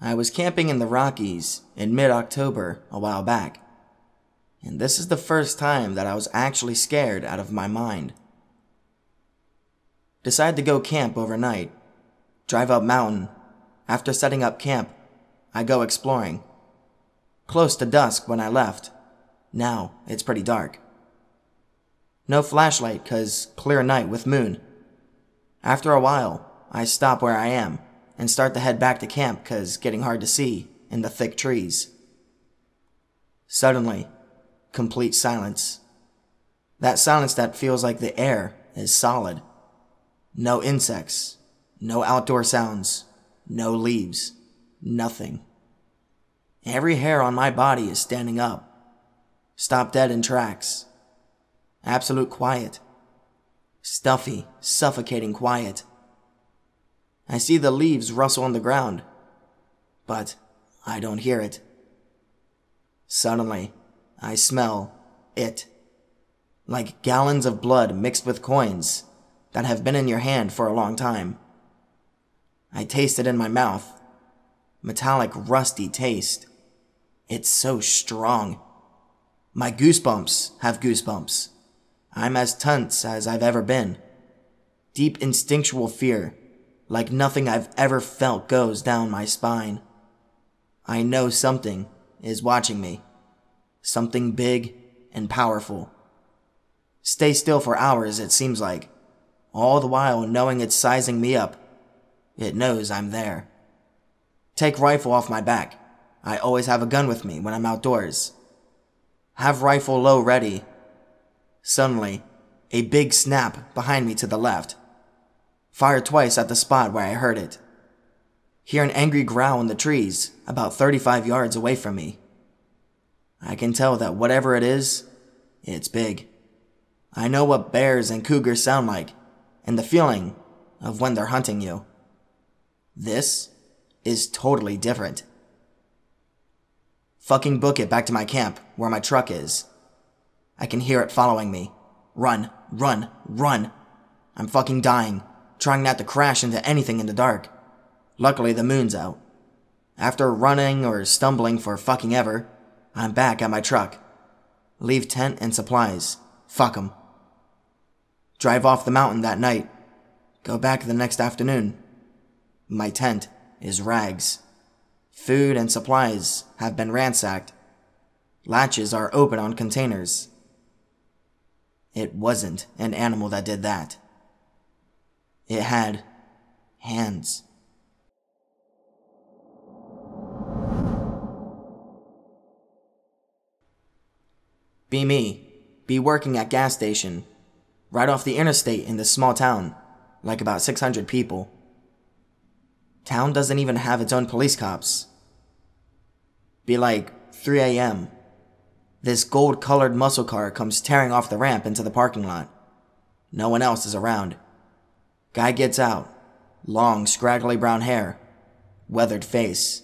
I was camping in the Rockies in mid-October a while back, and this is the first time that I was actually scared out of my mind. Decide to go camp overnight, drive up mountain. After setting up camp, I go exploring. Close to dusk when I left. Now it's pretty dark. No flashlight 'cause clear night with moon. After a while, I stop where I am and start to head back to camp 'cause getting hard to see in the thick trees. Suddenly, complete silence. That silence that feels like the air is solid. No insects, no outdoor sounds, no leaves, nothing. Every hair on my body is standing up. Stop dead in tracks. Absolute quiet. Stuffy, suffocating quiet. I see the leaves rustle on the ground, but I don't hear it. Suddenly, I smell it. Like gallons of blood mixed with coins that have been in your hand for a long time. I taste it in my mouth. Metallic, rusty taste. It's so strong. My goosebumps have goosebumps. I'm as tense as I've ever been. Deep instinctual fear, like nothing I've ever felt, goes down my spine. I know something is watching me. Something big and powerful. Stay still for hours, it seems like. All the while knowing it's sizing me up. It knows I'm there. Take rifle off my back. I always have a gun with me when I'm outdoors. Have rifle low ready. Suddenly, a big snap behind me to the left. Fire twice at the spot where I heard it. Hear an angry growl in the trees about 35 yards away from me. I can tell that whatever it is, it's big. I know what bears and cougars sound like, and the feeling of when they're hunting you. This is totally different. Fucking book it back to my camp, where my truck is. I can hear it following me. Run, run, run. I'm fucking dying, trying not to crash into anything in the dark. Luckily, the moon's out. After running or stumbling for fucking ever, I'm back at my truck. Leave tent and supplies. Fuck 'em. Drive off the mountain that night. Go back the next afternoon. My tent is rags. Food and supplies have been ransacked. Latches are open on containers. It wasn't an animal that did that. It had hands. Be me. Be working at gas station, right off the interstate in this small town, like about 600 people. Town doesn't even have its own police cops. Be like 3 a.m. This gold-colored muscle car comes tearing off the ramp into the parking lot. No one else is around. Guy gets out. Long, scraggly brown hair. Weathered face.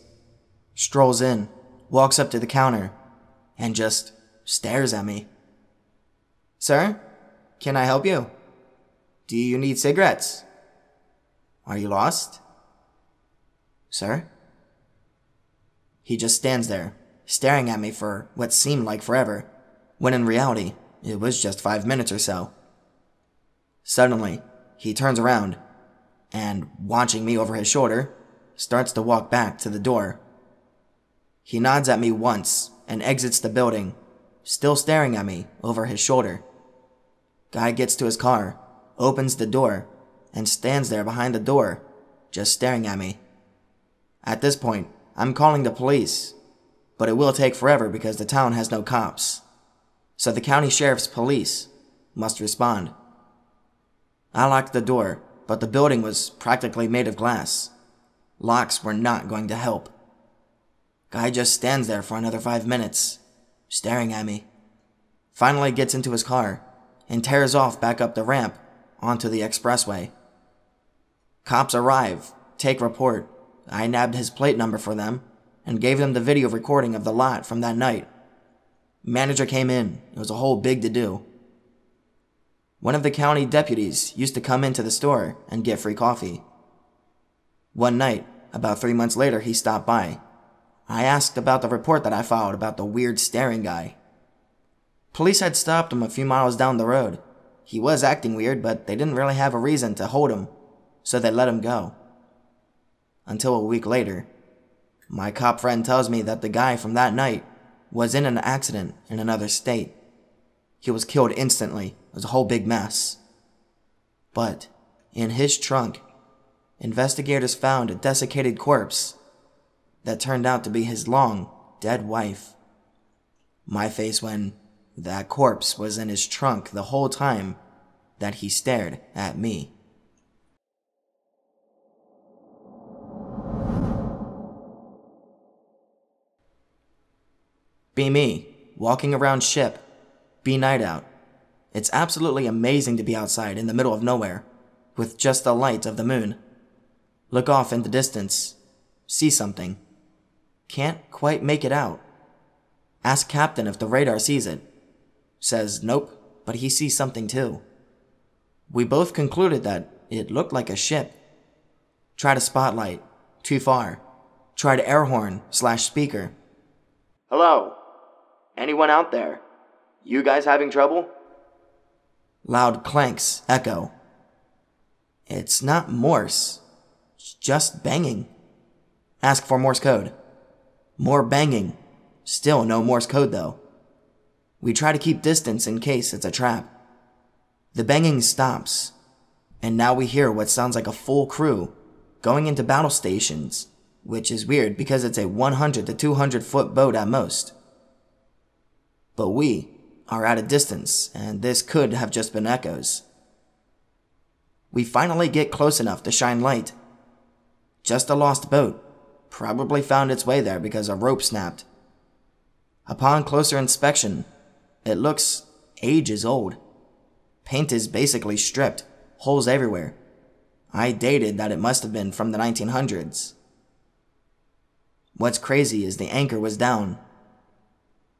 Strolls in, walks up to the counter, and just stares at me. Sir, can I help you? Do you need cigarettes? Are you lost? Sir? He just stands there, staring at me for what seemed like forever, when in reality, it was just 5 minutes or so. Suddenly, he turns around, and, watching me over his shoulder, starts to walk back to the door. He nods at me once and exits the building, still staring at me over his shoulder. Guy gets to his car, opens the door, and stands there behind the door, just staring at me. At this point, I'm calling the police, but it will take forever because the town has no cops. So the county sheriff's police must respond. I locked the door, but the building was practically made of glass. Locks were not going to help. Guy just stands there for another 5 minutes, staring at me. Finally gets into his car and tears off back up the ramp onto the expressway. Cops arrive, take report. I nabbed his plate number for them and gave them the video recording of the lot from that night. Manager came in. It was a whole big to-do. One of the county deputies used to come into the store and get free coffee. One night, About 3 months later, he stopped by. I asked about the report that I filed about the weird staring guy. Police had stopped him a few miles down the road. He was acting weird, but they didn't really have a reason to hold him, so they let him go. Until a week later. My cop friend tells me that the guy from that night was in an accident in another state. He was killed instantly. It was a whole big mess. But in his trunk, investigators found a desiccated corpse that turned out to be his long, dead wife. My face when that corpse was in his trunk the whole time that he stared at me. Be me, walking around ship. Be night out. It's absolutely amazing to be outside in the middle of nowhere, with just the light of the moon. Look off in the distance. See something. Can't quite make it out. Ask captain if the radar sees it. Says nope, but he sees something too. We both concluded that it looked like a ship. Tried a spotlight. Too far. Tried air horn / speaker. Hello? Anyone out there? You guys having trouble? Loud clanks echo. It's not Morse. It's just banging. Ask for Morse code. More banging. Still no Morse code though. We try to keep distance in case it's a trap. The banging stops, and now we hear what sounds like a full crew going into battle stations, which is weird because it's a 100 to 200 foot boat at most. But we are at a distance, and this could have just been echoes. We finally get close enough to shine light. Just a lost boat. Probably found its way there because a rope snapped. Upon closer inspection, it looks ages old. Paint is basically stripped, holes everywhere. I dated that it must have been from the 1900s. What's crazy is the anchor was down,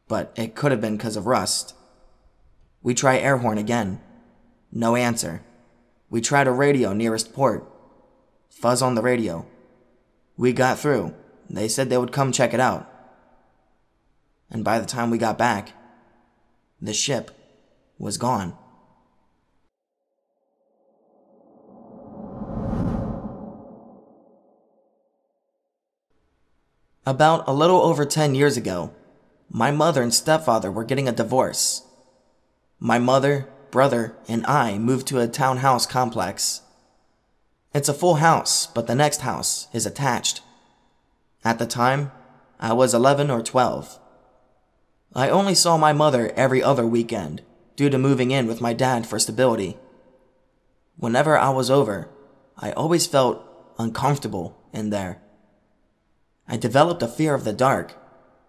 but it could have been because of rust. We try air horn again. No answer. We tried a radio nearest port. Fuzz on the radio. We got through. They said they would come check it out. And by the time we got back, the ship was gone. About a little over 10 years ago, my mother and stepfather were getting a divorce. My mother, brother, and I moved to a townhouse complex. It's a full house, but the next house is attached. At the time, I was 11 or 12. I only saw my mother every other weekend due to moving in with my dad for stability. Whenever I was over, I always felt uncomfortable in there. I developed a fear of the dark,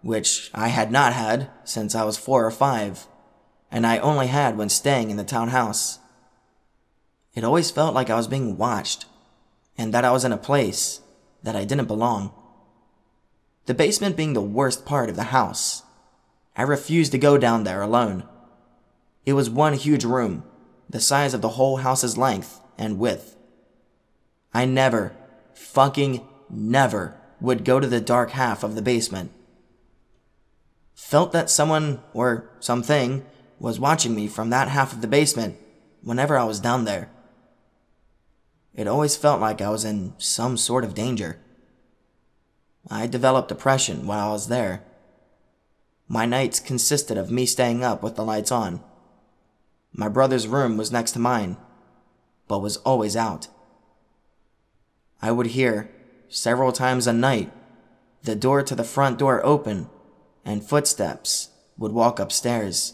which I had not had since I was 4 or 5, and I only had when staying in the townhouse. It always felt like I was being watched, and that I was in a place that I didn't belong. The basement being the worst part of the house, I refused to go down there alone. It was one huge room, the size of the whole house's length and width. I never, fucking never, would go to the dark half of the basement. Felt that someone, or something, was watching me from that half of the basement whenever I was down there. It always felt like I was in some sort of danger. I developed depression while I was there. My nights consisted of me staying up with the lights on. My brother's room was next to mine, but was always out. I would hear, several times a night, the door to the front door open, and footsteps would walk upstairs.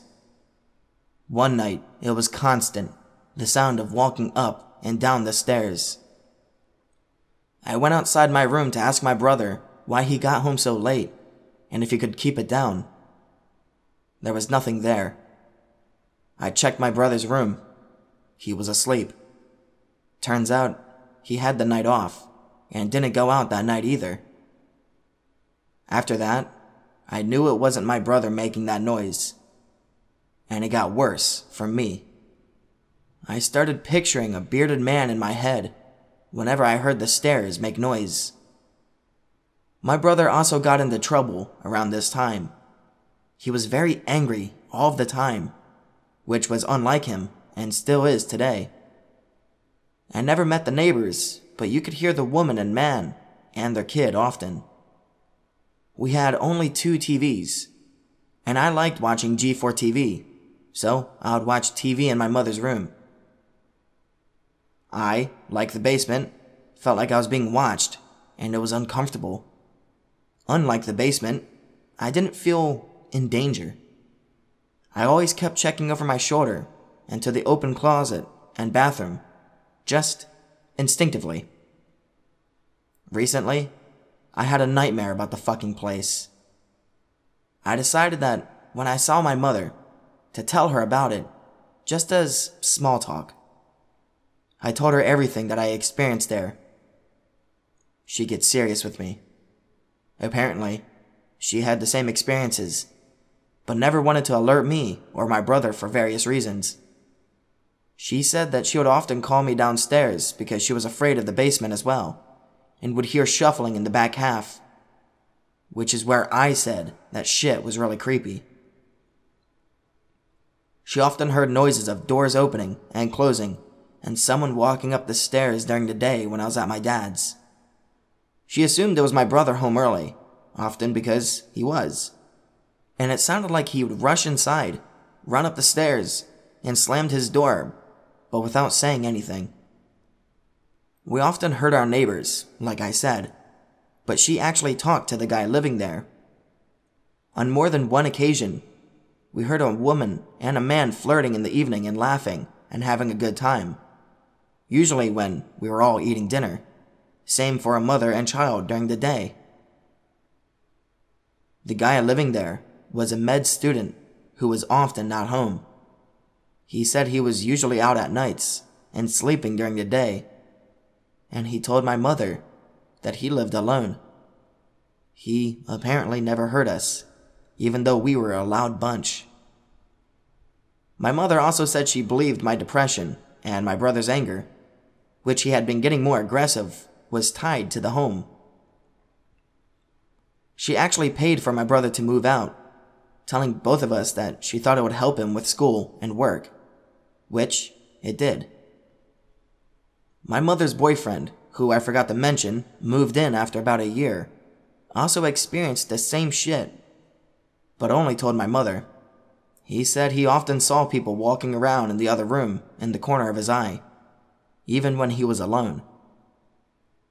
One night, it was constant, the sound of walking up and down the stairs. I went outside my room to ask my brother why he got home so late, and if he could keep it down. There was nothing there. I checked my brother's room. He was asleep. Turns out, he had the night off, and didn't go out that night either. After that, I knew it wasn't my brother making that noise. And it got worse for me. I started picturing a bearded man in my head whenever I heard the stairs make noise. My brother also got into trouble around this time. He was very angry all the time, which was unlike him and still is today. I never met the neighbors, but you could hear the woman and man and their kid often. We had only 2 TVs, and I liked watching G4 TV, so I would watch TV in my mother's room. I, like the basement, felt like I was being watched, and it was uncomfortable. Unlike the basement, I didn't feel in danger. I always kept checking over my shoulder and to the open closet and bathroom, just instinctively. Recently, I had a nightmare about the fucking place. I decided that when I saw my mother, to tell her about it, just as small talk. I told her everything that I experienced there. She gets serious with me. Apparently, she had the same experiences, but never wanted to alert me or my brother for various reasons. She said that she would often call me downstairs because she was afraid of the basement as well, and would hear shuffling in the back half, which is where I said that shit was really creepy. She often heard noises of doors opening and closing, and someone walking up the stairs during the day when I was at my dad's. She assumed it was my brother home early, often because he was, and it sounded like he would rush inside, run up the stairs, and slammed his door, but without saying anything. We often heard our neighbors, like I said, but she actually talked to the guy living there. On more than one occasion, we heard a woman and a man flirting in the evening and laughing and having a good time, usually when we were all eating dinner, same for a mother and child during the day. The guy living there was a med student who was often not home. He said he was usually out at nights and sleeping during the day, and he told my mother that he lived alone. He apparently never heard us, even though we were a loud bunch. My mother also said she believed my depression and my brother's anger, which he had been getting more aggressive, was tied to the home. She actually paid for my brother to move out, telling both of us that she thought it would help him with school and work, which it did. My mother's boyfriend, who I forgot to mention, moved in after about a year, also experienced the same shit, but only told my mother. He said he often saw people walking around in the other room in the corner of his eye, even when he was alone.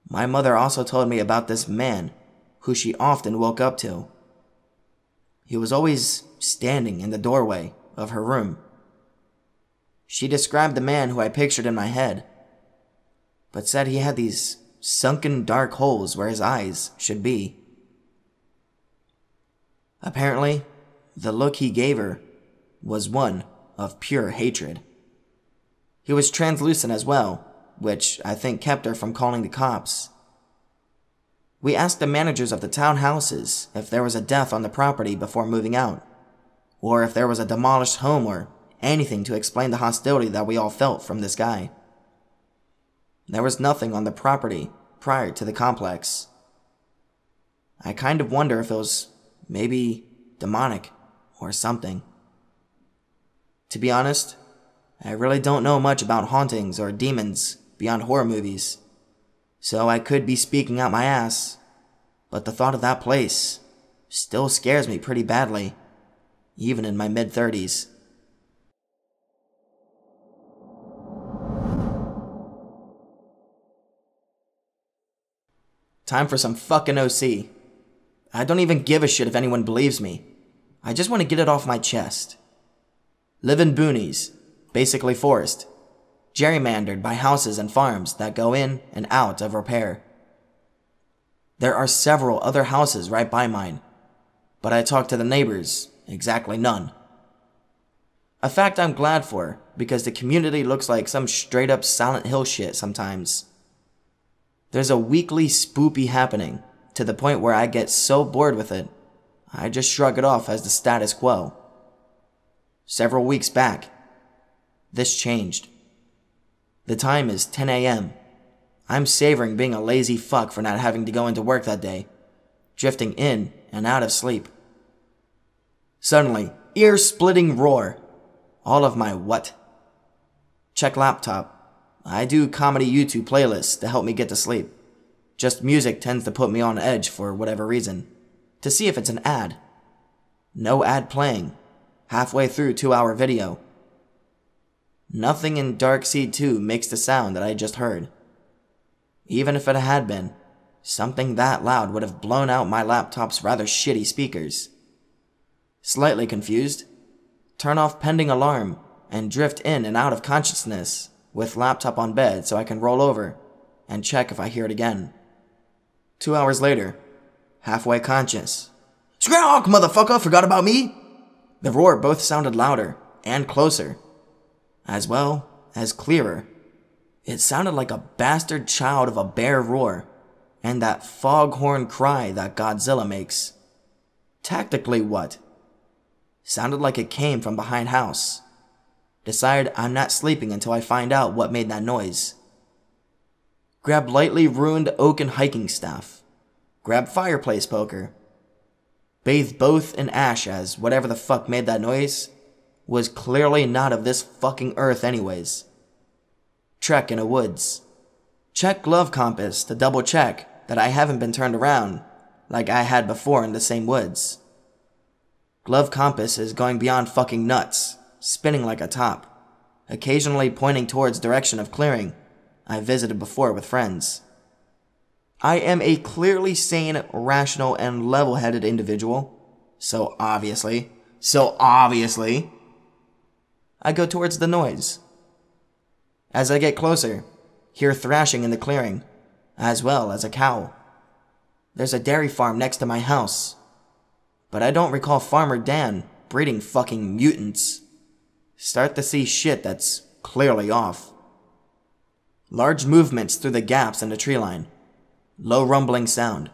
My mother also told me about this man who she often woke up to. He was always standing in the doorway of her room. She described the man who I pictured in my head, but said he had these sunken dark holes where his eyes should be. Apparently, the look he gave her was one of pure hatred. He was translucent as well, which I think kept her from calling the cops. We asked the managers of the townhouses if there was a death on the property before moving out, or if there was a demolished home or anything to explain the hostility that we all felt from this guy. There was nothing on the property prior to the complex. I kind of wonder if it was maybe demonic or something. To be honest, I really don't know much about hauntings or demons beyond horror movies, so I could be speaking out my ass, but the thought of that place still scares me pretty badly, even in my mid-30s. Time for some fucking OC. I don't even give a shit if anyone believes me. I just want to get it off my chest. Live in boonies, basically forest, gerrymandered by houses and farms that go in and out of repair. There are several other houses right by mine, but I talk to the neighbors, exactly none. A fact I'm glad for, because the community looks like some straight up Silent Hill shit sometimes. There's a weekly spoopy happening, to the point where I get so bored with it, I just shrug it off as the status quo. Several weeks back, this changed. The time is 10 a.m. I'm savoring being a lazy fuck for not having to go into work that day, drifting in and out of sleep. Suddenly, ear-splitting roar. All of my what? Check laptop. I do comedy YouTube playlists to help me get to sleep. Just music tends to put me on edge for whatever reason. To see if it's an ad. No ad playing. Halfway through 2-hour video. Nothing in Dark Seed 2 makes the sound that I just heard. Even if it had been, something that loud would have blown out my laptop's rather shitty speakers. Slightly confused, turn off pending alarm and drift in and out of consciousness with laptop on bed so I can roll over and check if I hear it again. 2 hours later, halfway conscious. Scrawk, motherfucker, forgot about me? The roar both sounded louder and closer, as well as clearer. It sounded like a bastard child of a bear roar, and that foghorn cry that Godzilla makes. Tactically what? Sounded like it came from behind house. Decided I'm not sleeping until I find out what made that noise. Grab lightly ruined oak and hiking staff. Grab fireplace poker. Bathe both in ash as whatever the fuck made that noise was clearly not of this fucking earth anyways. Trek in a woods. Check glove compass to double check that I haven't been turned around like I had before in the same woods. Glove compass is going beyond fucking nuts, spinning like a top, occasionally pointing towards direction of clearing I visited before with friends. I am a clearly sane, rational, and level-headed individual, so obviously, I go towards the noise. As I get closer, hear thrashing in the clearing, as well as a cow. There's a dairy farm next to my house, but I don't recall Farmer Dan breeding fucking mutants. Start to see shit that's clearly off. Large movements through the gaps in the tree line. Low rumbling sound.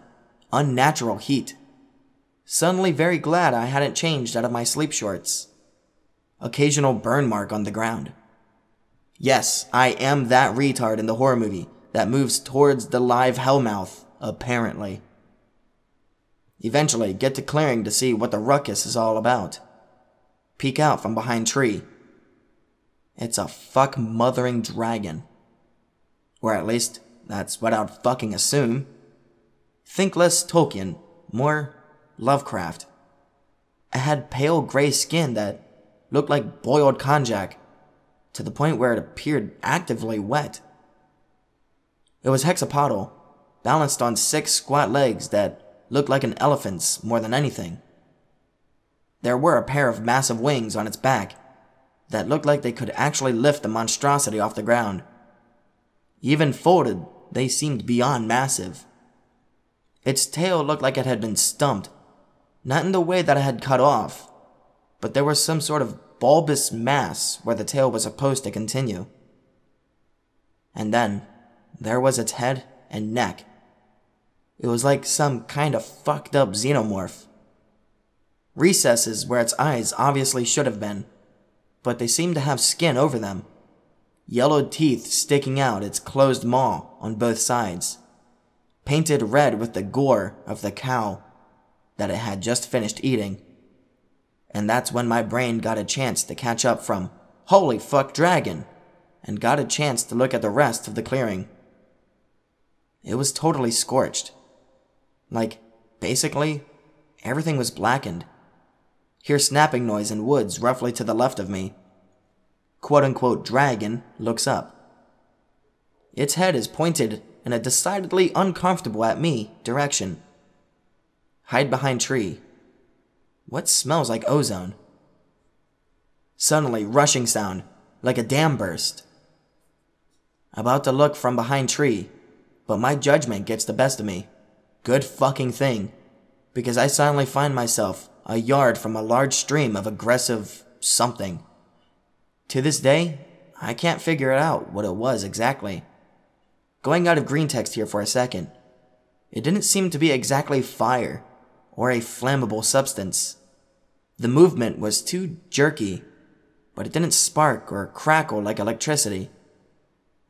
Unnatural heat. Suddenly very glad I hadn't changed out of my sleep shorts. Occasional burn mark on the ground. Yes, I am that retard in the horror movie that moves towards the live hellmouth, apparently. Eventually, get to clearing to see what the ruckus is all about. Peek out from behind tree. It's a fuck-mothering dragon. Or at least, that's what I'd fucking assume. Think less Tolkien, more Lovecraft. It had pale gray skin that looked like boiled konjac, to the point where it appeared actively wet. It was hexapodal, balanced on 6 squat legs that looked like an elephant's more than anything. There were a pair of massive wings on its back that looked like they could actually lift the monstrosity off the ground. Even folded, they seemed beyond massive. Its tail looked like it had been stumped, not in the way that it had cut off, but there was some sort of bulbous mass where the tail was supposed to continue. And then, there was its head and neck. It was like some kind of fucked up xenomorph. Recesses where its eyes obviously should have been, but they seemed to have skin over them. Yellowed teeth sticking out its closed maw on both sides, painted red with the gore of the cow that it had just finished eating. And that's when my brain got a chance to catch up from, holy fuck dragon, and got a chance to look at the rest of the clearing. It was totally scorched. Like, basically, everything was blackened. Hear snapping noise in woods roughly to the left of me. Quote-unquote dragon looks up. Its head is pointed in a decidedly uncomfortable at me direction. Hide behind tree. What smells like ozone? Suddenly rushing sound, like a dam burst. About to look from behind tree, but my judgment gets the best of me. Good fucking thing. Because I suddenly find myself a yard from a large stream of aggressive something. To this day, I can't figure out what it was exactly. Going out of green text here for a second. It didn't seem to be exactly fire or a flammable substance. The movement was too jerky, but it didn't spark or crackle like electricity.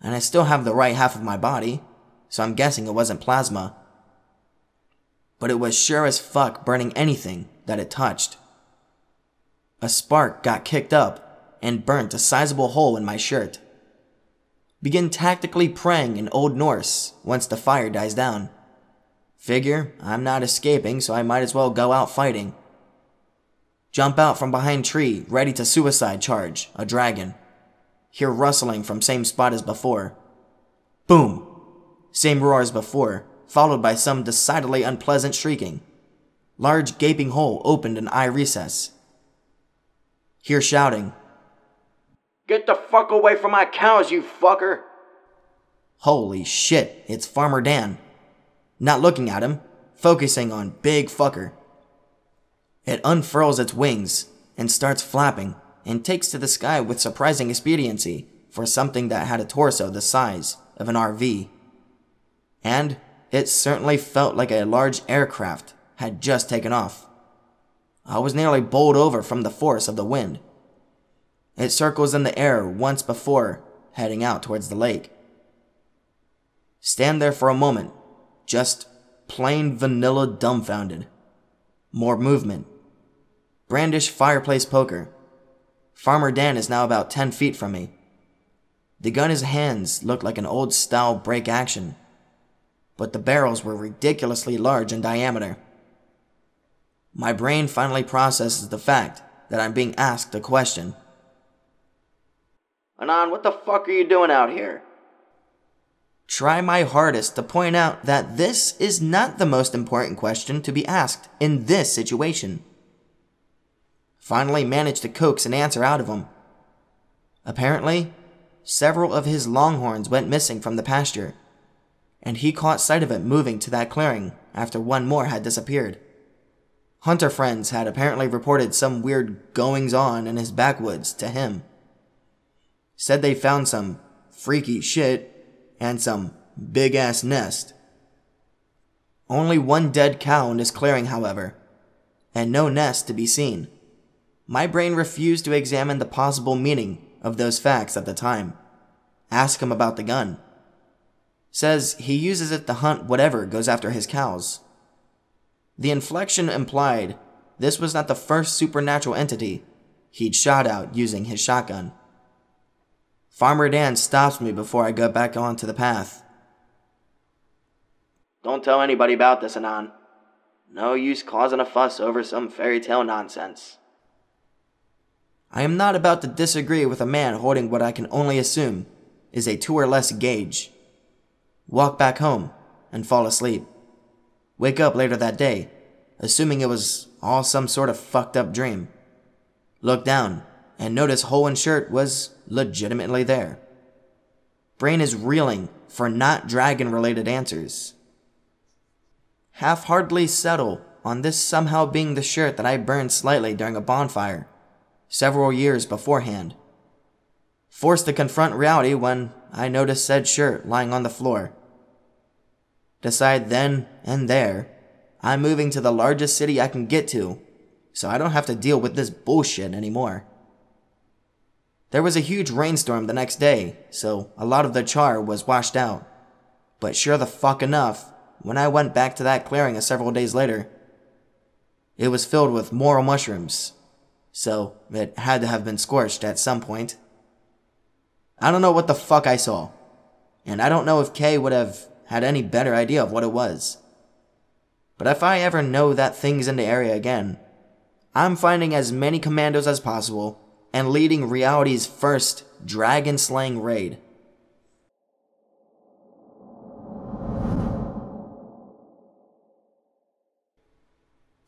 And I still have the right half of my body, so I'm guessing it wasn't plasma. but it was sure as fuck burning anything that it touched. A spark got kicked up and burnt a sizable hole in my shirt. Begin tactically praying in Old Norse once the fire dies down. Figure, I'm not escaping, so I might as well go out fighting. Jump out from behind tree, ready to suicide charge, a dragon. Hear rustling from same spot as before. Boom! Same roar as before, followed by some decidedly unpleasant shrieking. Large gaping hole opened in eye recess. Hear shouting. Get the fuck away from my cows, you fucker! Holy shit, it's Farmer Dan. Not looking at him, focusing on big fucker. It unfurls its wings and starts flapping and takes to the sky with surprising expediency for something that had a torso the size of an RV. And it certainly felt like a large aircraft had just taken off. I was nearly bowled over from the force of the wind. It circles in the air once before heading out towards the lake. Stand there for a moment, just plain vanilla dumbfounded. More movement. Brandish fireplace poker. Farmer Dan is now about 10 feet from me. The gun in his hands looked like an old-style break action, but the barrels were ridiculously large in diameter. My brain finally processes the fact that I'm being asked a question. Anon, what the fuck are you doing out here? Try my hardest to point out that this is not the most important question to be asked in this situation. Finally managed to coax an answer out of him. Apparently, several of his longhorns went missing from the pasture, and he caught sight of it moving to that clearing after one more had disappeared. Hunter friends had apparently reported some weird goings-on in his backwoods to him. Said they found some freaky shit and some big-ass nest. Only one dead cow in his clearing, however, and no nest to be seen. My brain refused to examine the possible meaning of those facts at the time. Ask him about the gun. Says he uses it to hunt whatever goes after his cows. The inflection implied this was not the first supernatural entity he'd shot out using his shotgun. Farmer Dan stops me before I go back onto the path. Don't tell anybody about this, Anon. No use causing a fuss over some fairy tale nonsense. I am not about to disagree with a man holding what I can only assume is a 2 or less gauge. Walk back home and fall asleep. Wake up later that day, assuming it was all some sort of fucked up dream. Look down and notice hole in shirt was legitimately there. Brain is reeling for not dragon-related answers. Half-heartedly settle on this somehow being the shirt that I burned slightly during a bonfire several years beforehand. Forced to confront reality when I noticed said shirt lying on the floor. Decide then and there, I'm moving to the largest city I can get to, so I don't have to deal with this bullshit anymore. There was a huge rainstorm the next day, so a lot of the char was washed out. But sure the fuck enough, when I went back to that clearing several days later, it was filled with moral mushrooms, so it had to have been scorched at some point. I don't know what the fuck I saw, and I don't know if Kay would have had any better idea of what it was. But if I ever know that thing's in the area again, I'm finding as many commandos as possible and leading reality's first dragon slaying raid.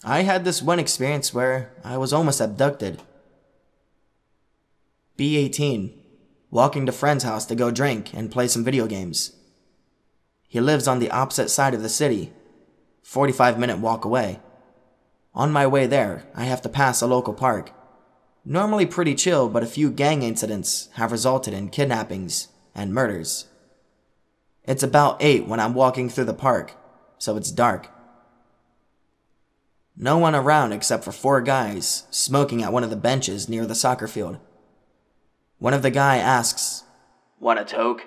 I had this one experience where I was almost abducted. B-18, walking to friend's house to go drink and play some video games. He lives on the opposite side of the city, 45-minute walk away. On my way there, I have to pass a local park. Normally pretty chill, but a few gang incidents have resulted in kidnappings and murders. It's about 8 when I'm walking through the park, so it's dark. No one around except for 4 guys smoking at one of the benches near the soccer field. One of the guys asks, "Want a toke?"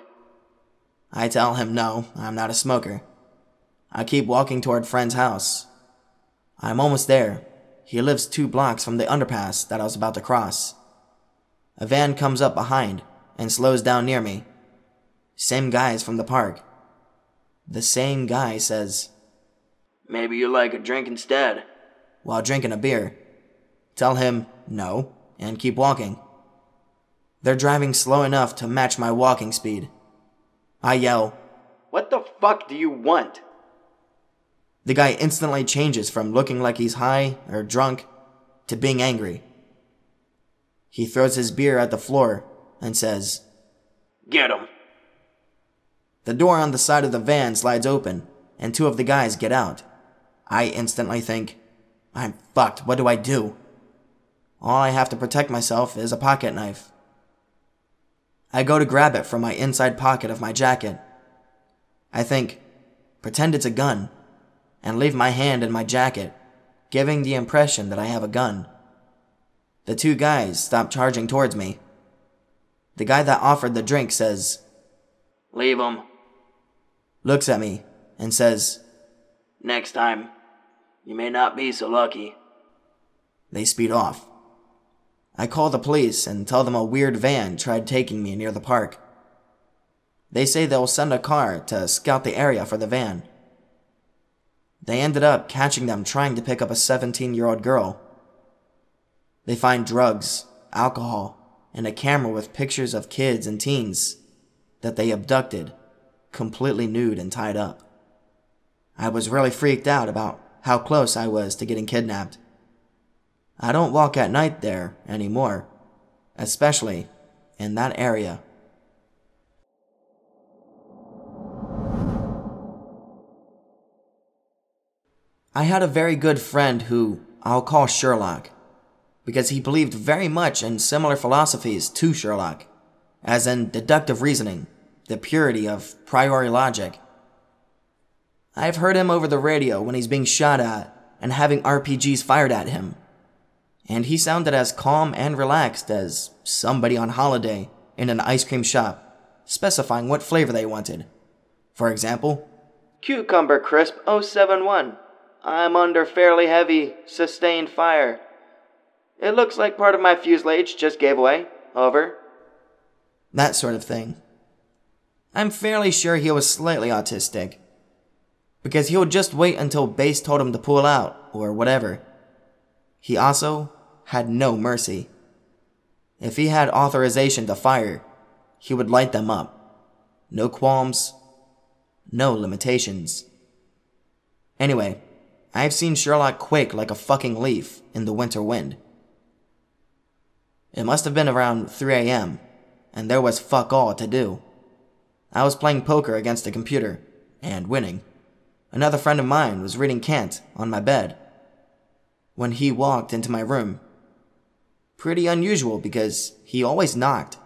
I tell him no, I'm not a smoker. I keep walking toward friend's house, I'm almost there. He lives 2 blocks from the underpass that I was about to cross. A van comes up behind and slows down near me. Same guys from the park. The same guy says, "Maybe you like a drink instead," while drinking a beer. Tell him no and keep walking. They're driving slow enough to match my walking speed. I yell, "What the fuck do you want?" The guy instantly changes from looking like he's high or drunk to being angry. He throws his beer at the floor and says, "Get him." The door on the side of the van slides open and 2 of the guys get out. I instantly think, I'm fucked, what do I do? All I have to protect myself is a pocket knife. I go to grab it from my inside pocket of my jacket. I think, pretend it's a gun, and leave my hand in my jacket, giving the impression that I have a gun. The 2 guys stop charging towards me. The guy that offered the drink says, "Leave him," looks at me, and says, "Next time, you may not be so lucky." They speed off. I call the police and tell them a weird van tried taking me near the park. They say they'll send a car to scout the area for the van. They ended up catching them trying to pick up a 17-year-old girl. They find drugs, alcohol, and a camera with pictures of kids and teens that they abducted, completely nude and tied up. I was really freaked out about how close I was to getting kidnapped. I don't walk at night there anymore, especially in that area. I had a very good friend who I'll call Sherlock, because he believed very much in similar philosophies to Sherlock, as in deductive reasoning, the purity of priori logic. I've heard him over the radio when he's being shot at and having RPGs fired at him, and he sounded as calm and relaxed as somebody on holiday in an ice cream shop, specifying what flavor they wanted. For example, Cucumber Crisp 071. I'm under fairly heavy, sustained fire. It looks like part of my fuselage just gave way. Over. That sort of thing. I'm fairly sure he was slightly autistic, because he would just wait until base told him to pull out, or whatever. He also had no mercy. If he had authorization to fire, he would light them up. No qualms, no limitations. Anyway, I've seen Sherlock quake like a fucking leaf in the winter wind. It must have been around 3 a.m., and there was fuck all to do. I was playing poker against a computer, and winning. Another friend of mine was reading Kant on my bed, when he walked into my room. Pretty unusual because he always knocked.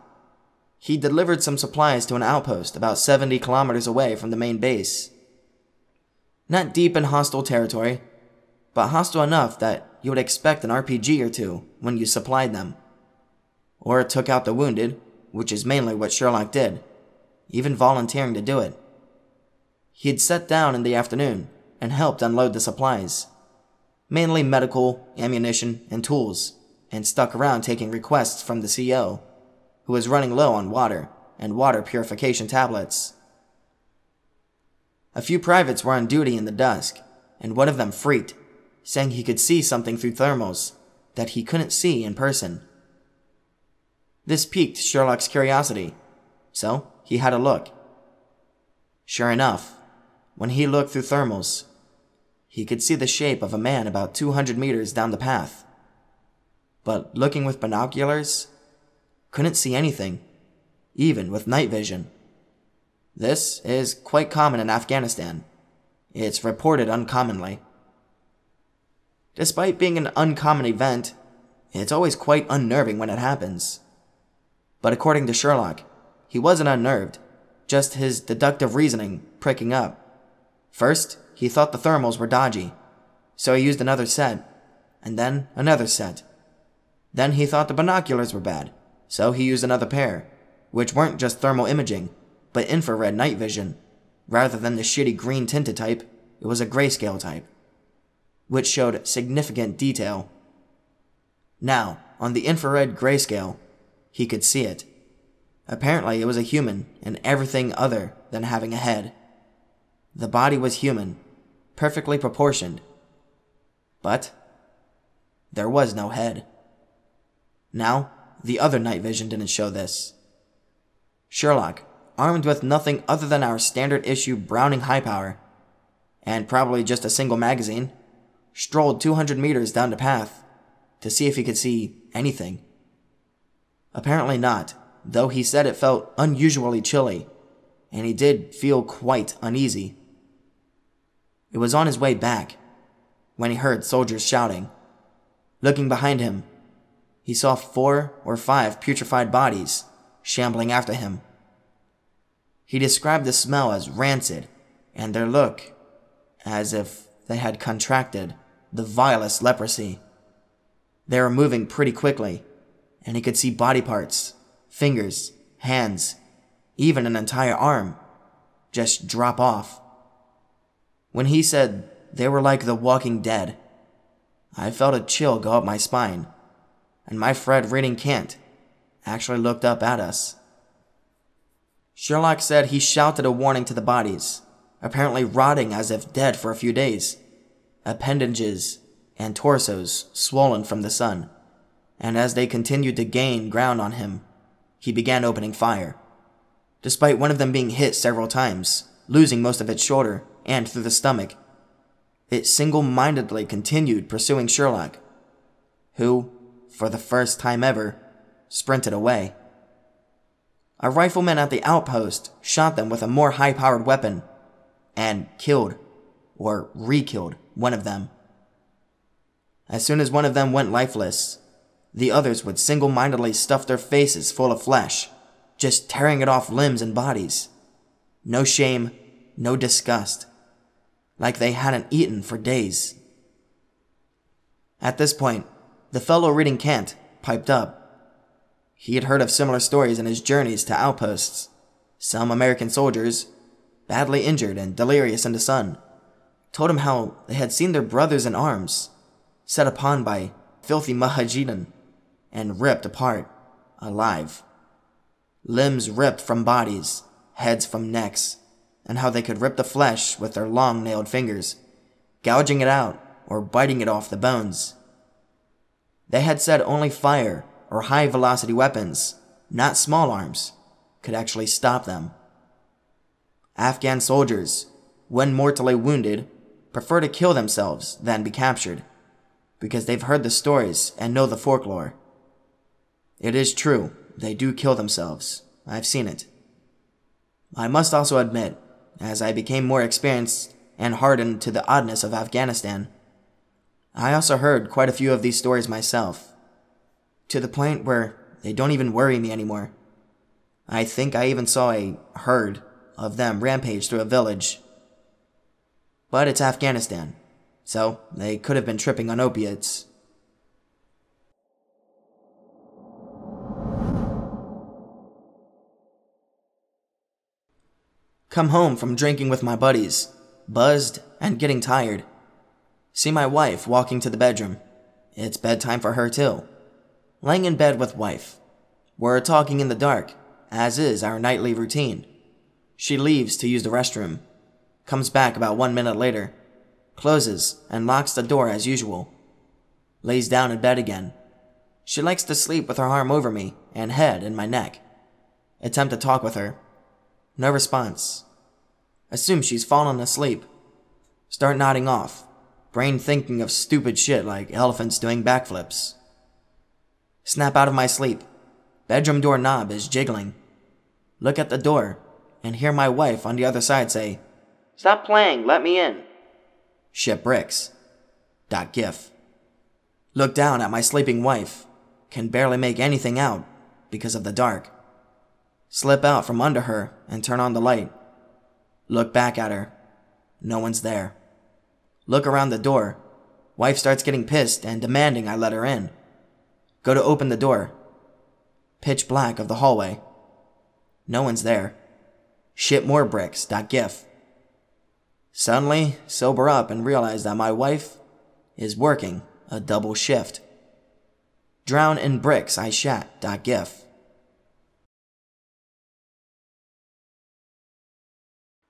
He delivered some supplies to an outpost about 70 kilometers away from the main base. Not deep in hostile territory, but hostile enough that you would expect an RPG or 2 when you supplied them. Or took out the wounded, which is mainly what Sherlock did, even volunteering to do it. He'd sat down in the afternoon and helped unload the supplies, mainly medical, ammunition, and tools, and stuck around taking requests from the CO, who was running low on water and water purification tablets. A few privates were on duty in the dusk, and one of them freaked, saying he could see something through thermals that he couldn't see in person. This piqued Sherlock's curiosity, so he had a look. Sure enough, when he looked through thermals, he could see the shape of a man about 200 meters down the path. But looking with binoculars, couldn't see anything, even with night vision. This is quite common in Afghanistan. It's reported uncommonly. Despite being an uncommon event, it's always quite unnerving when it happens. But according to Sherlock, he wasn't unnerved, just his deductive reasoning pricking up. First, he thought the thermals were dodgy, so he used another set, and then another set. Then he thought the binoculars were bad, so he used another pair, which weren't just thermal imaging, but infrared night vision. Rather than the shitty green tinted type, it was a grayscale type. which showed significant detail. Now, on the infrared grayscale, he could see it. Apparently it was a human and everything other than having a head. The body was human, perfectly proportioned, but there was no head. Now, the other night vision didn't show this. Sherlock, armed with nothing other than our standard issue Browning High Power, and probably just a single magazine, strolled 200 meters down the path to see if he could see anything. Apparently not, though he said it felt unusually chilly, and he did feel quite uneasy. It was on his way back when he heard soldiers shouting. Looking behind him, he saw 4 or 5 putrefied bodies shambling after him. He described the smell as rancid and their look as if they had contracted the vilest leprosy. They were moving pretty quickly, and he could see body parts, fingers, hands, even an entire arm, just drop off. When he said they were like the walking dead, I felt a chill go up my spine, and my friend reading Kant actually looked up at us. Sherlock said he shouted a warning to the bodies, apparently rotting as if dead for a few days, appendages and torsos swollen from the sun, and as they continued to gain ground on him, he began opening fire, despite one of them being hit several times, losing most of its shoulder and through the stomach. It single-mindedly continued pursuing Sherlock, who, for the first time ever, sprinted away. A rifleman at the outpost shot them with a more high-powered weapon and killed, or re-killed, one of them. As soon as one of them went lifeless, the others would single-mindedly stuff their faces full of flesh, just tearing it off limbs and bodies. No shame, no disgust, like they hadn't eaten for days. At this point, the fellow reading Kant piped up. He had heard of similar stories in his journeys to outposts. Some American soldiers, badly injured and delirious in the sun, told him how they had seen their brothers in arms set upon by filthy Mahajidan and ripped apart, alive. Limbs ripped from bodies, heads from necks, and how they could rip the flesh with their long nailed fingers, gouging it out or biting it off the bones. They had said only fire or high-velocity weapons, not small arms, could actually stop them. Afghan soldiers, when mortally wounded, prefer to kill themselves than be captured, because they've heard the stories and know the folklore. It is true, they do kill themselves. I've seen it. I must also admit, as I became more experienced and hardened to the oddness of Afghanistan, I also heard quite a few of these stories myself, to the point where they don't even worry me anymore. I think I even saw a herd of them rampage through a village. But it's Afghanistan, so they could have been tripping on opiates. Come home from drinking with my buddies, buzzed and getting tired. See my wife walking to the bedroom. It's bedtime for her too. Laying in bed with wife. We're talking in the dark, as is our nightly routine. She leaves to use the restroom, comes back about 1 minute later, closes and locks the door as usual, lays down in bed again. She likes to sleep with her arm over me and head in my neck. Attempt to talk with her. No response. Assume she's fallen asleep. Start nodding off, brain thinking of stupid shit like elephants doing backflips. Snap out of my sleep. Bedroom door knob is jiggling. Look at the door and hear my wife on the other side say, "Stop playing, let me in." Shit bricks. .gif. Look down at my sleeping wife. Can barely make anything out because of the dark. Slip out from under her and turn on the light. Look back at her. No one's there. Look around the door. Wife starts getting pissed and demanding I let her in. Go to open the door. Pitch black of the hallway. No one's there. Shit more bricks. .gif. Suddenly, sober up and realize that my wife is working a double shift. Drown in bricks I shat.gif.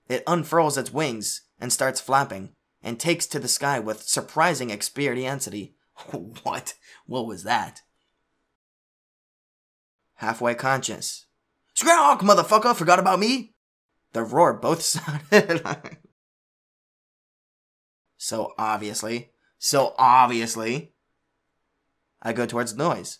It unfurls its wings and starts flapping, and takes to the sky with surprising expediency. What? What was that? Halfway conscious. Scrawk, motherfucker, forgot about me? The roar both sounded like... So obviously, I go towards the noise.